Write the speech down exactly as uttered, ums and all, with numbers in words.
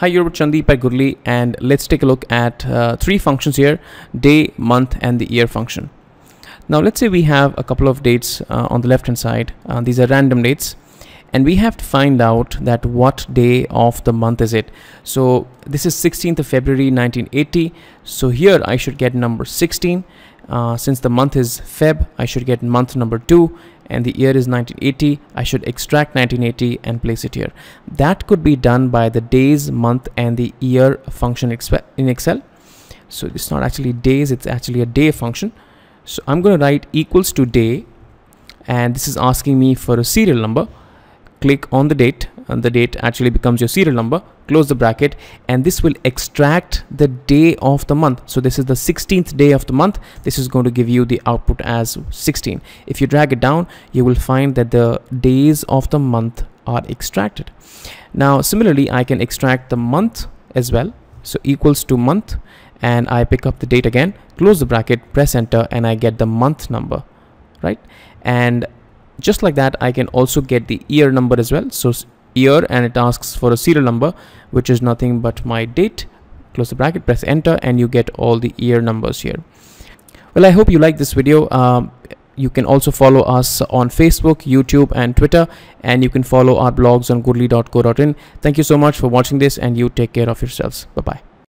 Hi, you're with Chandipai Gurli, and let's take a look at uh, three functions here: day, month, and the year function. Now, let's say we have a couple of dates uh, on the left-hand side. Uh, these are random dates, and we have to find out that what day of the month is it. So this is sixteenth of February nineteen eighty. So here I should get number sixteen. Uh, since the month is Feb, I should get month number two, and the year is nineteen eighty. I should extract nineteen eighty and place it here. That could be done by the days, month, and the year function in Excel. So it's not actually days, it's actually a day function. So I'm going to write equals to day, and this is asking me for a serial number. Click on the date, and the date actually becomes your serial number. Close the bracket, and this will extract the day of the month. So this is the sixteenth day of the month. This is going to give you the output as sixteen. If you drag it down, you will find that the days of the month are extracted. Now similarly, I can extract the month as well. So equals to month, and I pick up the date again, close the bracket, press enter, and I get the month number, right? And just like that, I can also get the year number as well. So year, and it asks for a serial number, which is nothing but my date. Close the bracket, press enter, and you get all the year numbers here. Well, I hope you like this video. Um, you can also follow us on Facebook, YouTube, and Twitter, and you can follow our blogs on goodly dot co dot in. Thank you so much for watching this, and you take care of yourselves. Bye bye.